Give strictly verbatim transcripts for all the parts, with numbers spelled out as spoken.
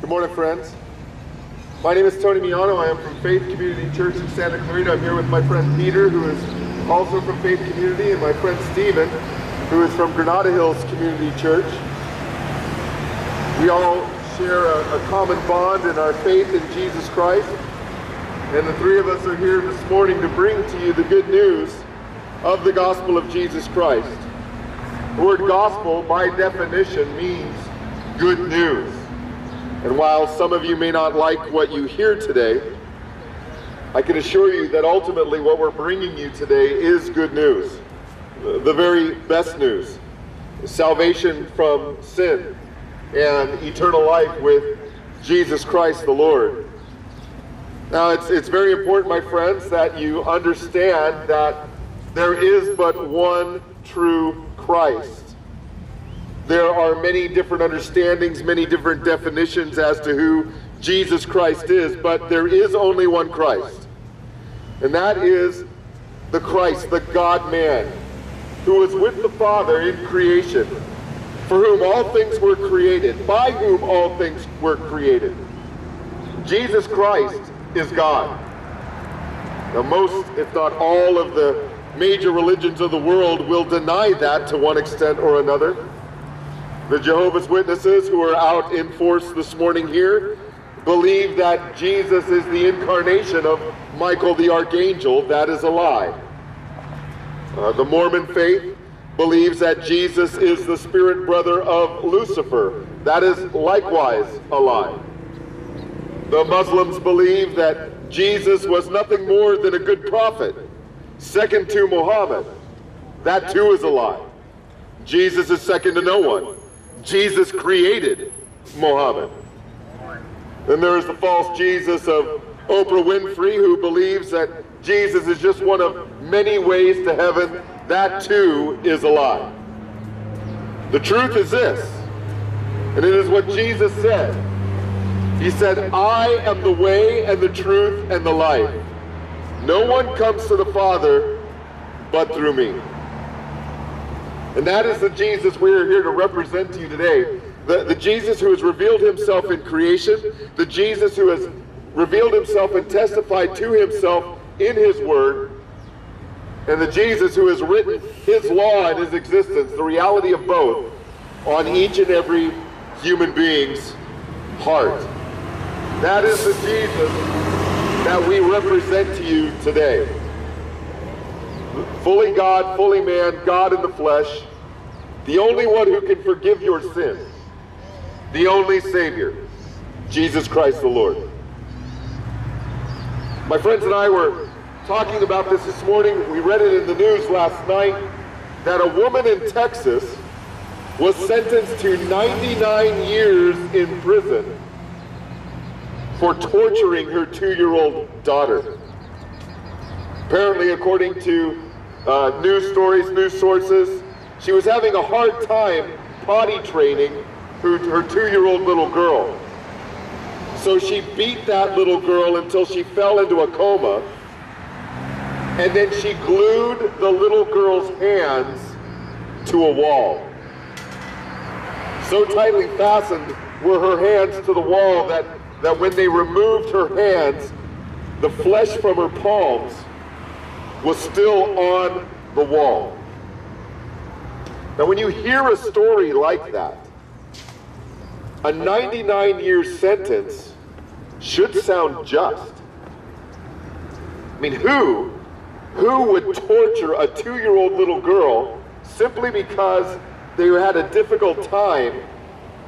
Good morning, friends. My name is Tony Miano. I am from Faith Community Church in Santa Clarita. I'm here with my friend Peter, who is also from Faith Community, and my friend Stephen, who is from Granada Hills Community Church. We all share a, a common bond in our faith in Jesus Christ, and the three of us are here this morning to bring to you the good news of the gospel of Jesus Christ. The word gospel, by definition, means good news. And while some of you may not like what you hear today, I can assure you that ultimately what we're bringing you today is good news. The very best news. Salvation from sin and eternal life with Jesus Christ the Lord. Now, it's, it's very important, my friends, that you understand that there is but one true Christ. There are many different understandings, many different definitions as to who Jesus Christ is, but there is only one Christ. And that is the Christ, the God-man, who was with the Father in creation, for whom all things were created, by whom all things were created. Jesus Christ is God. Now, most, if not all, of the major religions of the world will deny that to one extent or another. The Jehovah's Witnesses, who are out in force this morning here, believe that Jesus is the incarnation of Michael the Archangel. That is a lie. Uh, the Mormon faith believes that Jesus is the spirit brother of Lucifer. That is likewise a lie. The Muslims believe that Jesus was nothing more than a good prophet, second to Muhammad. That too is a lie. Jesus is second to no one. Jesus created Muhammad. Then there is the false Jesus of Oprah Winfrey, who believes that Jesus is just one of many ways to heaven. That too is a lie. The truth is this, and it is what Jesus said. He said, "I am the way and the truth and the life. No one comes to the Father but through me." And that is the Jesus we are here to represent to you today. The, the Jesus who has revealed himself in creation, the Jesus who has revealed himself and testified to himself in his word, and the Jesus who has written his law and his existence, the reality of both, on each and every human being's heart. That is the Jesus that we represent to you today. Fully God, fully man, God in the flesh, the only one who can forgive your sins, the only Savior, Jesus Christ the Lord. My friends and I were talking about this this morning. We read it in the news last night that a woman in Texas was sentenced to ninety-nine years in prison for torturing her two-year-old daughter. Apparently, according to uh, news stories, news sources, she was having a hard time potty training her, her two-year-old little girl. So she beat that little girl until she fell into a coma, and then she glued the little girl's hands to a wall. So tightly fastened were her hands to the wall that that when they removed her hands, the flesh from her palms was still on the wall. Now, when you hear a story like that, a ninety-nine year sentence should sound just. I mean, who, who would torture a two-year-old little girl simply because they had a difficult time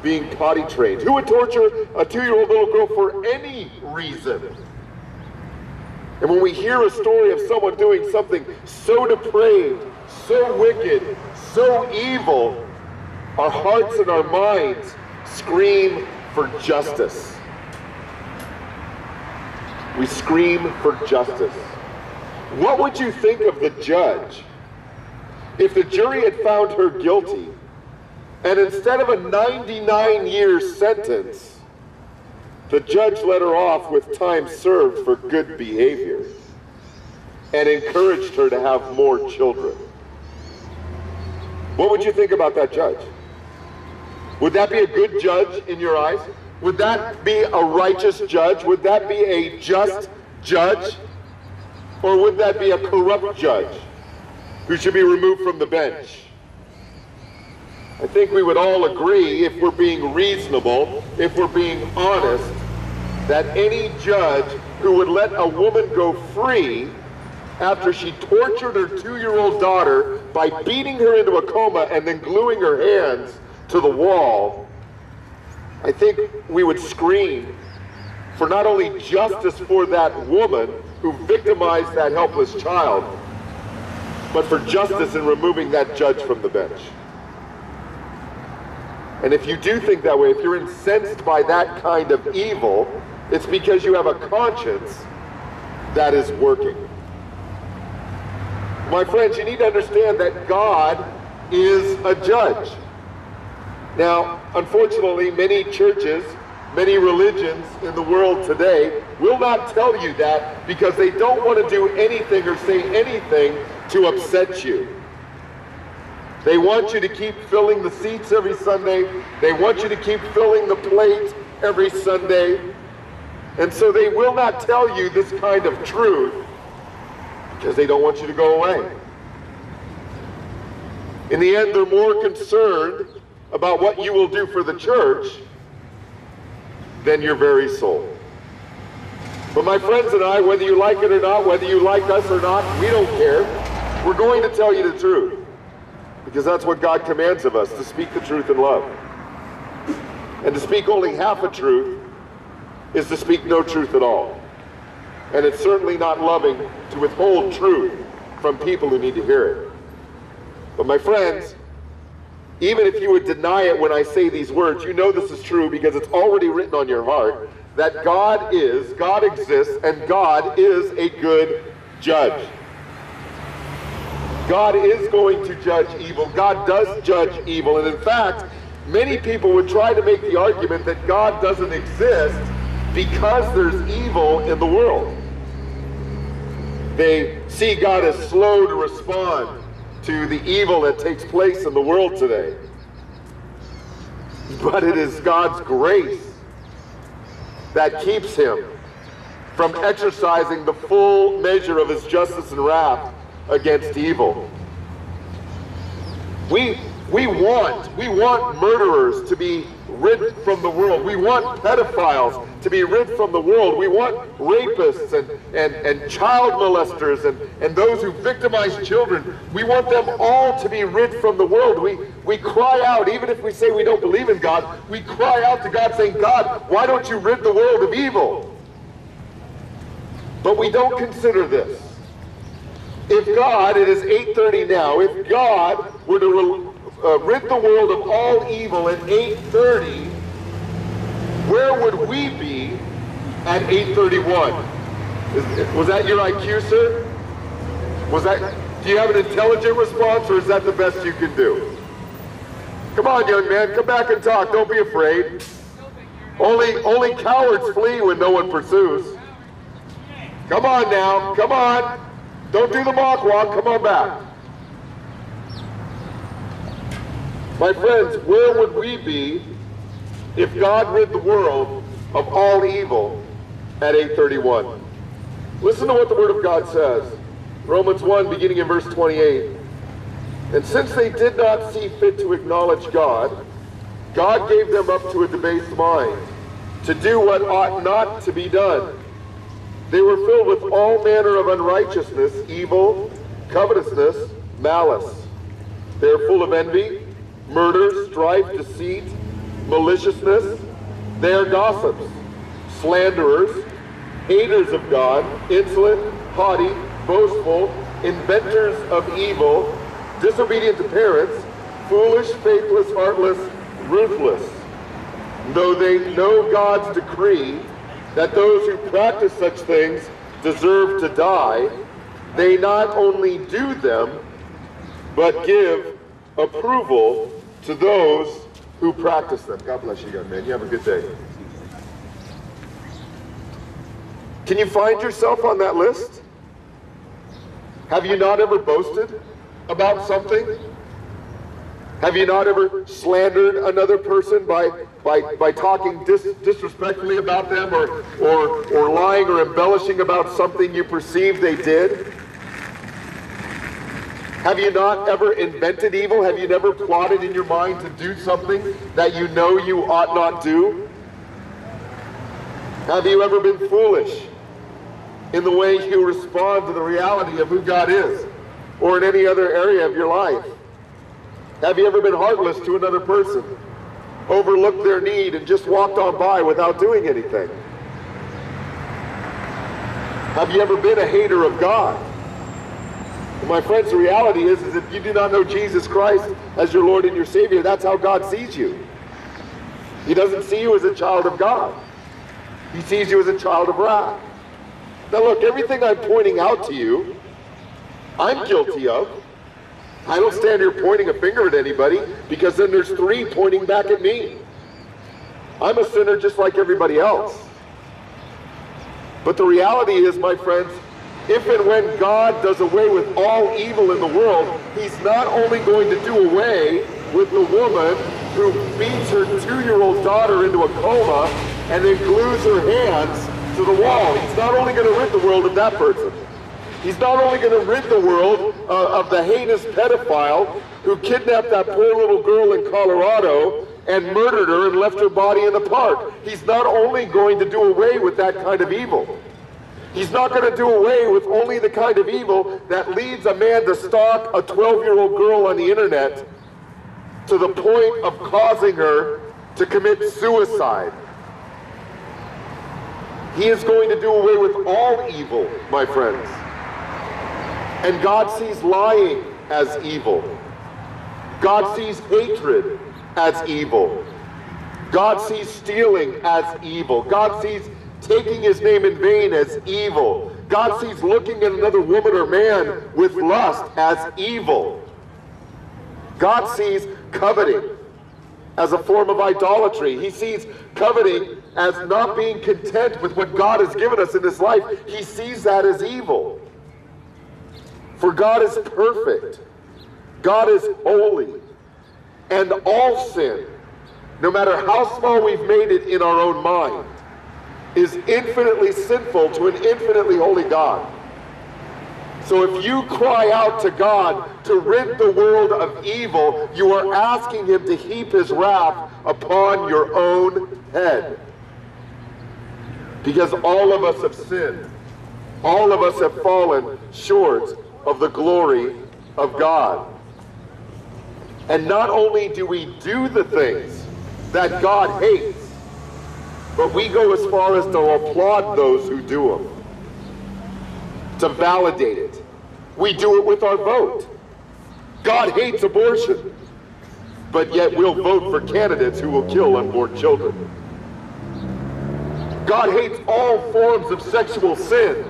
being potty trained? Who would torture a two-year-old little girl for any reason? And when we hear a story of someone doing something so depraved, so wicked, so evil, our hearts and our minds scream for justice. We scream for justice. What would you think of the judge if the jury had found her guilty, and instead of a ninety-nine year sentence, the judge let her off with time served for good behavior and encouraged her to have more children? What would you think about that judge? Would that be a good judge in your eyes? Would that be a righteous judge? Would that be a just judge? Or would that be a corrupt judge who should be removed from the bench? I think we would all agree, if we're being reasonable, if we're being honest, that any judge who would let a woman go free after she tortured her two-year-old daughter by beating her into a coma and then gluing her hands to the wall, I think we would scream for not only justice for that woman who victimized that helpless child, but for justice in removing that judge from the bench. And if you do think that way, if you're incensed by that kind of evil, it's because you have a conscience that is working. My friends, you need to understand that God is a judge. Now, unfortunately, many churches, many religions in the world today will not tell you that because they don't want to do anything or say anything to upset you. They want you to keep filling the seats every Sunday. They want you to keep filling the plate every Sunday. And so they will not tell you this kind of truth because they don't want you to go away. In the end, they're more concerned about what you will do for the church than your very soul. But my friends and I, whether you like it or not, whether you like us or not, we don't care. We're going to tell you the truth, because that's what God commands of us, to speak the truth in love. And to speak only half a truth is to speak no truth at all. And it's certainly not loving to withhold truth from people who need to hear it. But my friends, even if you would deny it when I say these words, you know this is true because it's already written on your heart that God is, God exists, and God is a good judge. God is going to judge evil. God does judge evil. And in fact, many people would try to make the argument that God doesn't exist because there's evil in the world. They see God as slow to respond to the evil that takes place in the world today. But it is God's grace that keeps him from exercising the full measure of his justice and wrath against evil. We, we want, we want murderers to be rid from the world. We want pedophiles to be rid from the world. We want rapists and, and, and child molesters and, and those who victimize children. We want them all to be rid from the world. We, we cry out, even if we say we don't believe in God, we cry out to God saying, God, why don't you rid the world of evil? But we don't consider this. If God, it is eight thirty now, if God were to uh, rid the world of all evil at eight thirty, where would we be at eight thirty-one? Was that your I Q, sir? Was that, do you have an intelligent response, or is that the best you can do? Come on, young man, come back and talk. Don't be afraid. Only, only cowards flee when no one pursues. Come on now, come on. Don't do the mock walk, come on back. My friends, where would we be if God rid the world of all evil at eight thirty-one? Listen to what the Word of God says. Romans one, beginning in verse twenty-eight. And since they did not see fit to acknowledge God, God gave them up to a debased mind, to do what ought not to be done. They were filled with all manner of unrighteousness, evil, covetousness, malice. They are full of envy, murder, strife, deceit, maliciousness. They are gossips, slanderers, haters of God, insolent, haughty, boastful, inventors of evil, disobedient to parents, foolish, faithless, heartless, ruthless. Though they know God's decree that those who practice such things deserve to die, they not only do them, but give approval to those who practice them. God bless you, young man. You have a good day. Can you find yourself on that list? Have you not ever boasted about something? Have you not ever slandered another person by by, by talking dis disrespectfully about them, or, or, or lying or embellishing about something you perceive they did? Have you not ever invented evil? Have you never plotted in your mind to do something that you know you ought not do? Have you ever been foolish in the way you respond to the reality of who God is, or in any other area of your life? Have you ever been heartless to another person, overlooked their need, and just walked on by without doing anything? Have you ever been a hater of God? And my friends, the reality is, is if you do not know Jesus Christ as your Lord and your Savior, that's how God sees you. He doesn't see you as a child of God. He sees you as a child of wrath. Now look, everything I'm pointing out to you, I'm guilty of. I don't stand here pointing a finger at anybody, because then there's three pointing back at me. I'm a sinner just like everybody else. But the reality is, my friends, if and when God does away with all evil in the world, he's not only going to do away with the woman who beats her two-year-old daughter into a coma and then glues her hands to the wall. He's not only going to rid the world of that person. He's not only going to rid the world uh, of the heinous pedophile who kidnapped that poor little girl in Colorado and murdered her and left her body in the park. He's not only going to do away with that kind of evil. He's not going to do away with only the kind of evil that leads a man to stalk a twelve-year-old girl on the internet to the point of causing her to commit suicide. He is going to do away with all evil, my friends. And God sees lying as evil. God sees hatred as evil. God sees stealing as evil. God sees taking his name in vain as evil. God sees looking at another woman or man with lust as evil. God sees coveting as a form of idolatry. He sees coveting as not being content with what God has given us in this life. He sees that as evil. For God is perfect, God is holy, and all sin, no matter how small we've made it in our own mind, is infinitely sinful to an infinitely holy God. So if you cry out to God to rid the world of evil, you are asking him to heap his wrath upon your own head. Because all of us have sinned, all of us have fallen short of the glory of God. And not only do we do the things that God hates, but we go as far as to applaud those who do them, to validate it. We do it with our vote. God hates abortion, but yet we'll vote for candidates who will kill unborn children. God hates all forms of sexual sin,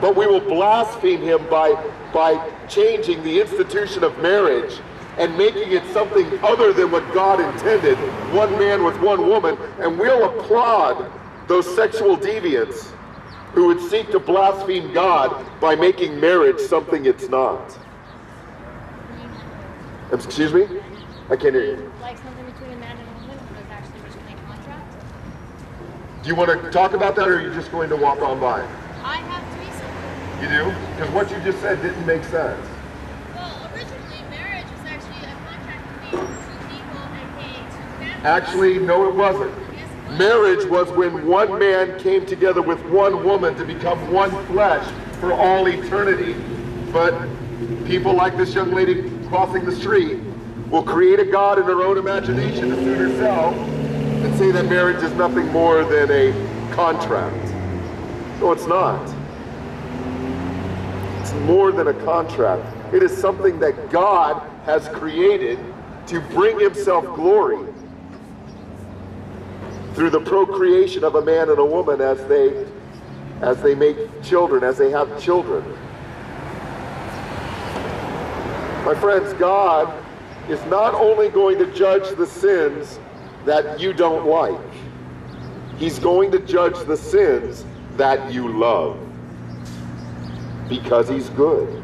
but we will blaspheme him by, by changing the institution of marriage and making it something other than what God intended, one man with one woman, and we'll applaud those sexual deviants who would seek to blaspheme God by making marriage something it's not. Excuse me? I can't hear you. Like something between a man and a woman was actually originally a contract? Do you want to talk about that, or are you just going to walk on by? I have to. You do? Because what you just said didn't make sense. Well, originally marriage was actually a contract between two people and paying two families. Actually, no it wasn't. Yes, it was. Marriage was when one man came together with one woman to become one flesh for all eternity. But people like this young lady crossing the street will create a god in her own imagination to suit herself and say that marriage is nothing more than a contract. No, it's not. More than a contract. It is something that God has created to bring himself glory through the procreation of a man and a woman as they as they make children, as they have children. My friends, God is not only going to judge the sins that you don't like, he's going to judge the sins that you love. Because he's good.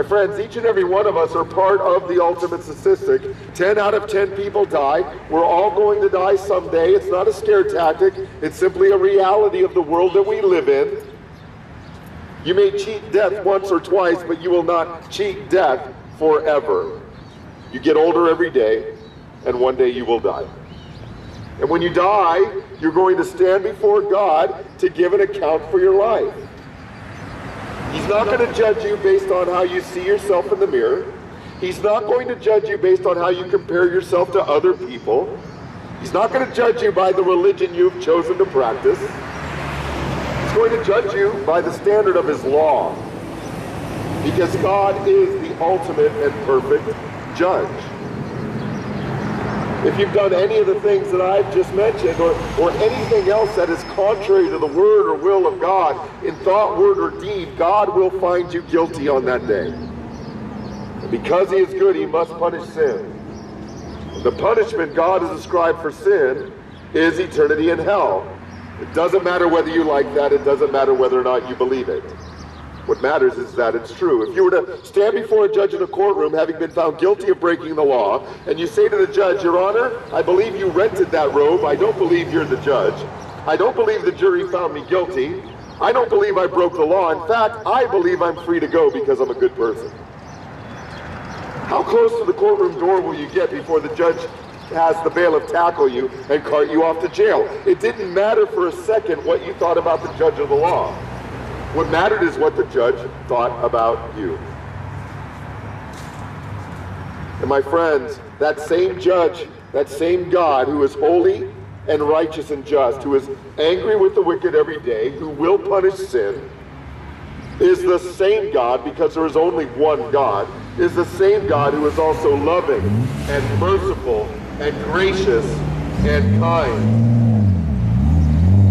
My friends, each and every one of us are part of the ultimate statistic. ten out of ten people die. We're all going to die someday. It's not a scare tactic. It's simply a reality of the world that we live in. You may cheat death once or twice, but you will not cheat death forever. You get older every day, and one day you will die. And when you die, you're going to stand before God to give an account for your life. He's not going to judge you based on how you see yourself in the mirror. He's not going to judge you based on how you compare yourself to other people. He's not going to judge you by the religion you've chosen to practice. He's going to judge you by the standard of his law, because God is the ultimate and perfect judge. If you've done any of the things that I've just mentioned, or, or anything else that is contrary to the word or will of God, in thought, word, or deed, God will find you guilty on that day. And because he is good, he must punish sin. And the punishment God has ascribed for sin is eternity in hell. It doesn't matter whether you like that. It doesn't matter whether or not you believe it. What matters is that it's true. If you were to stand before a judge in a courtroom having been found guilty of breaking the law, and you say to the judge, "Your Honor, I believe you rented that robe. I don't believe you're the judge. I don't believe the jury found me guilty. I don't believe I broke the law. In fact, I believe I'm free to go because I'm a good person." How close to the courtroom door will you get before the judge has the bailiff tackle you and cart you off to jail? It didn't matter for a second what you thought about the judge of the law. What mattered is what the judge thought about you. And my friends, that same judge, that same God who is holy and righteous and just, who is angry with the wicked every day, who will punish sin, is the same God, because there is only one God, is the same God who is also loving and merciful and gracious and kind.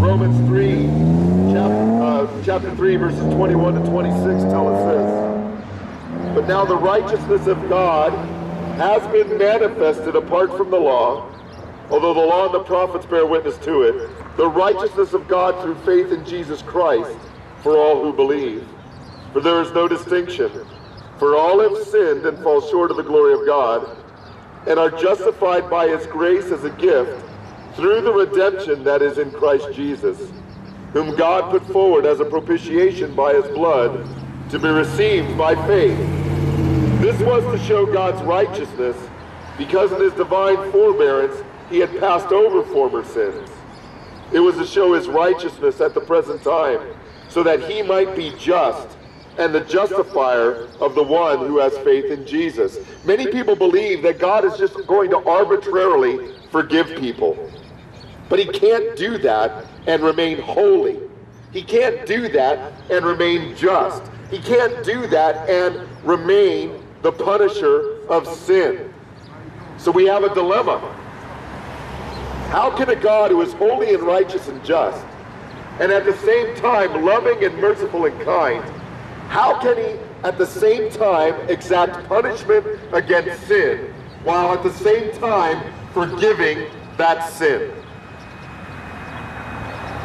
Romans three, chapter three, verses twenty-one to twenty-six tell us this: "But now the righteousness of God has been manifested apart from the law, although the law and the prophets bear witness to it, the righteousness of God through faith in Jesus Christ for all who believe. For there is no distinction, for all have sinned and fall short of the glory of God, and are justified by his grace as a gift through the redemption that is in Christ Jesus, whom God put forward as a propitiation by his blood, to be received by faith. This was to show God's righteousness, because in his divine forbearance he had passed over former sins. It was to show his righteousness at the present time, so that he might be just and the justifier of the one who has faith in Jesus." Many people believe that God is just going to arbitrarily forgive people. But he can't do that and remain holy. He can't do that and remain just. He can't do that and remain the punisher of sin. So we have a dilemma. How can a God who is holy and righteous and just, and at the same time loving and merciful and kind, how can he at the same time exact punishment against sin, while at the same time forgiving that sin?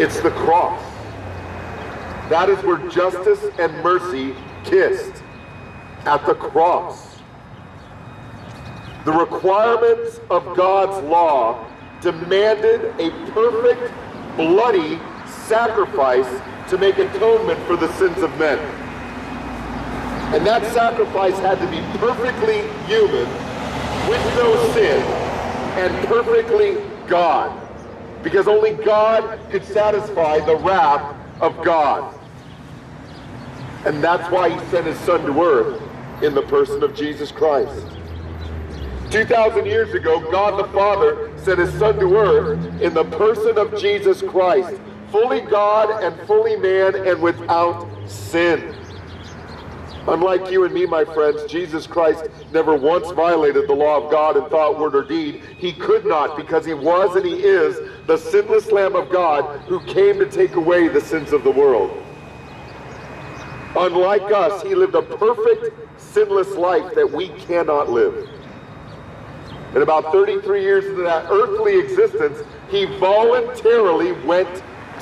It's the cross. That is where justice and mercy kissed, at the cross. The requirements of God's law demanded a perfect, bloody sacrifice to make atonement for the sins of men. And that sacrifice had to be perfectly human, with no sin, and perfectly God, because only God could satisfy the wrath of God. And that's why he sent his son to earth in the person of Jesus Christ. two thousand years ago, God the Father sent his son to earth in the person of Jesus Christ, fully God and fully man and without sin. Unlike you and me, my friends, Jesus Christ never once violated the law of God in thought, word, or deed. He could not, because he was and he is the sinless Lamb of God who came to take away the sins of the world. Unlike us, he lived a perfect, sinless life that we cannot live. And about thirty-three years into that earthly existence, he voluntarily went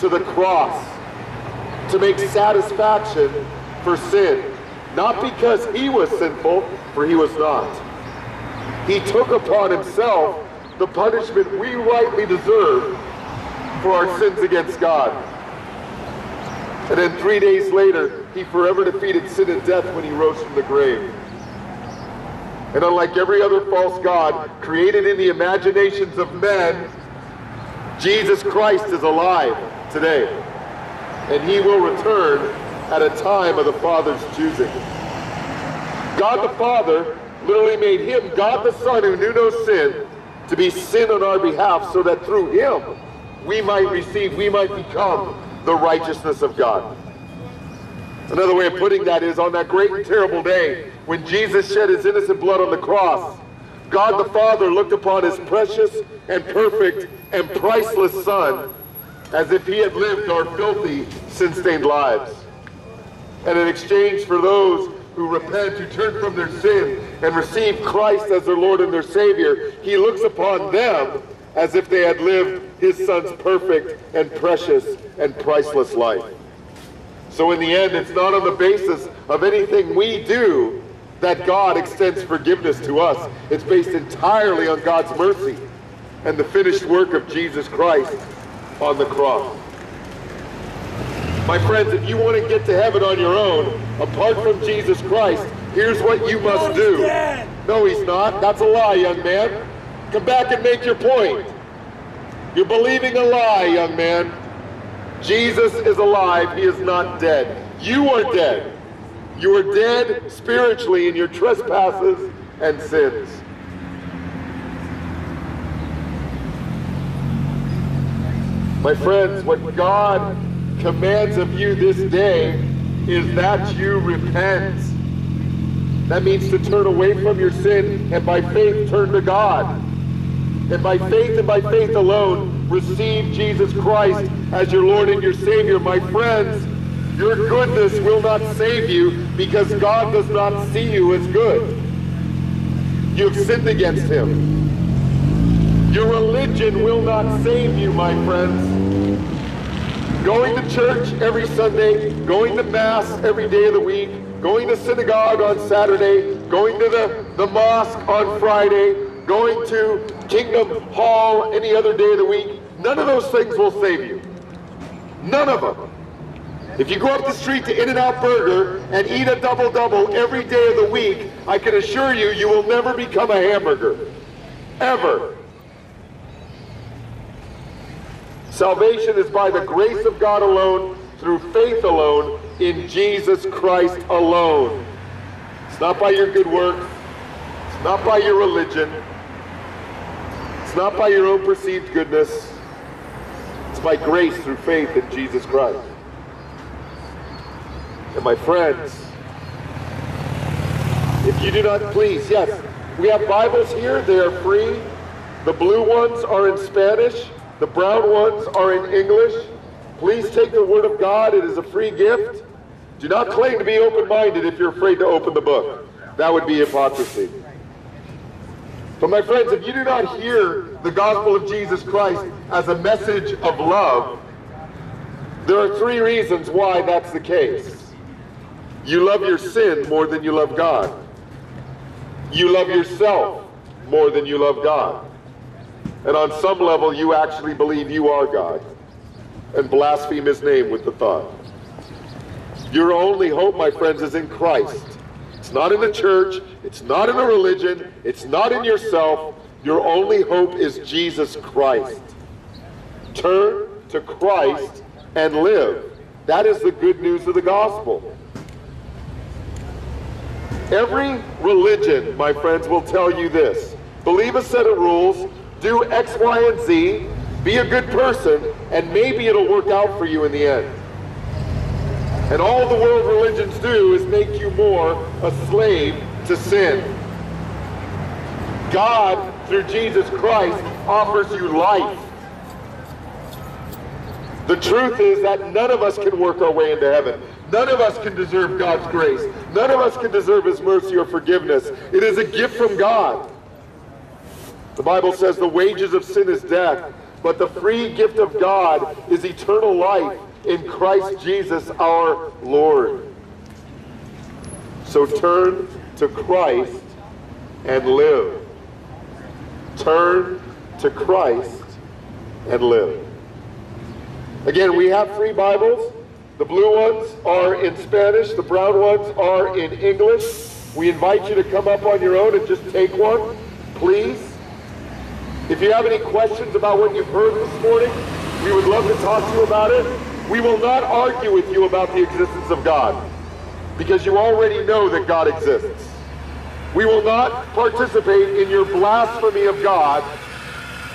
to the cross to make satisfaction for sin, not because he was sinful, for he was not. He took upon himself the punishment we rightly deserve for our sins against God. And then three days later, he forever defeated sin and death when he rose from the grave. And unlike every other false god created in the imaginations of men, Jesus Christ is alive today. And he will return at a time of the Father's choosing. God the Father literally made him, God the Son, who knew no sin, to be sin on our behalf, so that through him we might receive, we might become the righteousness of God. Another way of putting that is, on that great and terrible day when Jesus shed his innocent blood on the cross, God the Father looked upon his precious and perfect and priceless Son as if he had lived our filthy, sin-stained lives. And in exchange for those who repent, who turn from their sin and receive Christ as their Lord and their Savior, he looks upon them as if they had lived his Son's perfect and precious and priceless life. So in the end, it's not on the basis of anything we do that God extends forgiveness to us. It's based entirely on God's mercy and the finished work of Jesus Christ on the cross. My friends, if you want to get to heaven on your own, apart from Jesus Christ, here's what you must do. No, he's not. That's a lie, young man. Come back and make your point. You're believing a lie, young man. Jesus is alive. He is not dead. You are dead. You are dead spiritually in your trespasses and sins. My friends, what God commands of you this day is that you repent. That means to turn away from your sin and by faith turn to God. And by faith and by faith alone, receive Jesus Christ as your Lord and your Savior. My friends, your goodness will not save you because God does not see you as good. You've sinned against him. Your religion will not save you, my friends. Going to church every Sunday, going to Mass every day of the week, going to synagogue on Saturday, going to the, the mosque on Friday, going to Kingdom Hall any other day of the week, none of those things will save you. None of them. If you go up the street to In-N-Out Burger and eat a double-double every day of the week, I can assure you, you will never become a hamburger. Ever. Salvation is by the grace of God alone, through faith alone, in Jesus Christ alone. It's not by your good works. It's not by your religion. It's not by your own perceived goodness. It's by grace through faith in Jesus Christ. And my friends, if you do not please, yes, we have Bibles here. They are free. The blue ones are in Spanish. The brown ones are in English. Please take the Word of God. It is a free gift. Do not claim to be open-minded if you're afraid to open the book. That would be hypocrisy. But my friends, if you do not hear the gospel of Jesus Christ as a message of love, there are three reasons why that's the case. You love your sin more than you love God. You love yourself more than you love God. And on some level, you actually believe you are God and blaspheme his name with the thought. Your only hope, my friends, is in Christ. It's not in the church. It's not in a religion. It's not in yourself. Your only hope is Jesus Christ. Turn to Christ and live. That is the good news of the gospel. Every religion, my friends, will tell you this. Believe a set of rules. Do X, Y, and Z, be a good person, and maybe it'll work out for you in the end. And all the world religions do is make you more a slave to sin. God, through Jesus Christ, offers you life. The truth is that none of us can work our way into heaven. None of us can deserve God's grace. None of us can deserve his mercy or forgiveness. It is a gift from God. The Bible says the wages of sin is death, but the free gift of God is eternal life in Christ Jesus our Lord. So turn to Christ and live. Turn to Christ and live. Again, we have free Bibles. The blue ones are in Spanish. The brown ones are in English. We invite you to come up on your own and just take one, please. If you have any questions about what you've heard this morning, we would love to talk to you about it. We will not argue with you about the existence of God, because you already know that God exists. We will not participate in your blasphemy of God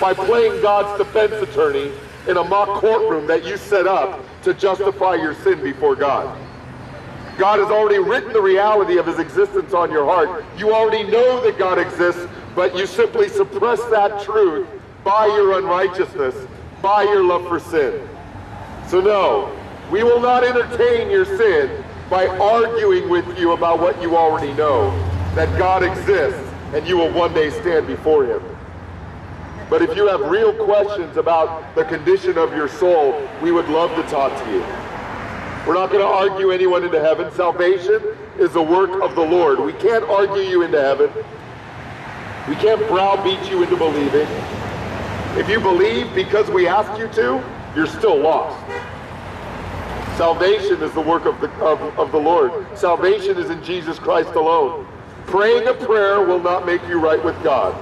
by playing God's defense attorney in a mock courtroom that you set up to justify your sin before God. God has already written the reality of his existence on your heart. You already know that God exists, but you simply suppress that truth by your unrighteousness, by your love for sin. So no, we will not entertain your sin by arguing with you about what you already know, that God exists and you will one day stand before him. But if you have real questions about the condition of your soul, we would love to talk to you. We're not going to argue anyone into heaven. Salvation is the work of the Lord. We can't argue you into heaven. We can't browbeat you into believing. If you believe because we ask you to, you're still lost. Salvation is the work of the, of, of the Lord. Salvation is in Jesus Christ alone. Praying a prayer will not make you right with God.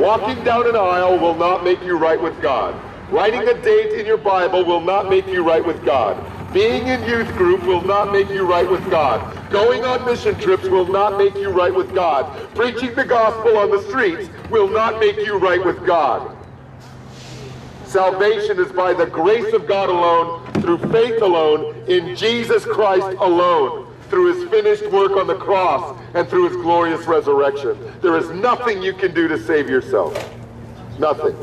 Walking down an aisle will not make you right with God. Writing a date in your Bible will not make you right with God. Being in youth group will not make you right with God. Going on mission trips will not make you right with God. Preaching the gospel on the streets will not make you right with God. Salvation is by the grace of God alone, through faith alone, in Jesus Christ alone, through his finished work on the cross and through his glorious resurrection. There is nothing you can do to save yourself. Nothing.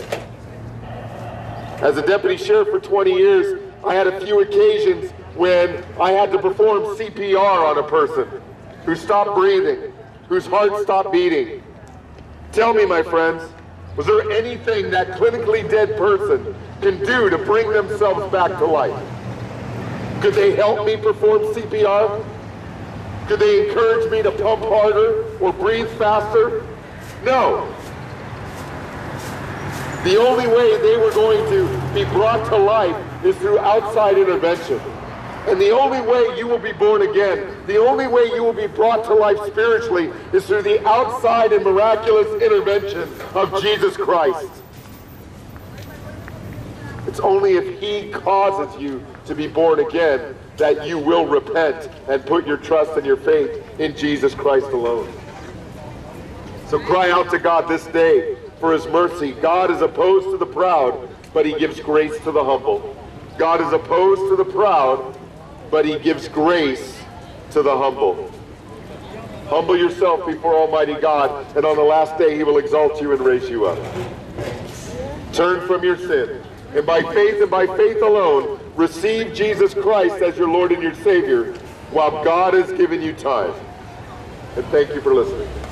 As a deputy sheriff for twenty years, I had a few occasions when I had to perform C P R on a person who stopped breathing, whose heart stopped beating. Tell me, my friends, was there anything that clinically dead person can do to bring themselves back to life? Could they help me perform C P R? Could they encourage me to pump harder or breathe faster? No. The only way they were going to be brought to life is through outside intervention. And the only way you will be born again, the only way you will be brought to life spiritually, is through the outside and miraculous intervention of Jesus Christ. It's only if he causes you to be born again that you will repent and put your trust and your faith in Jesus Christ alone. So cry out to God this day for his mercy. God is opposed to the proud, but he gives grace to the humble. God is opposed to the proud, but he gives grace to the humble. Humble yourself before Almighty God, and on the last day he will exalt you and raise you up. Turn from your sin, and by faith and by faith alone, receive Jesus Christ as your Lord and your Savior, while God has given you time. And thank you for listening.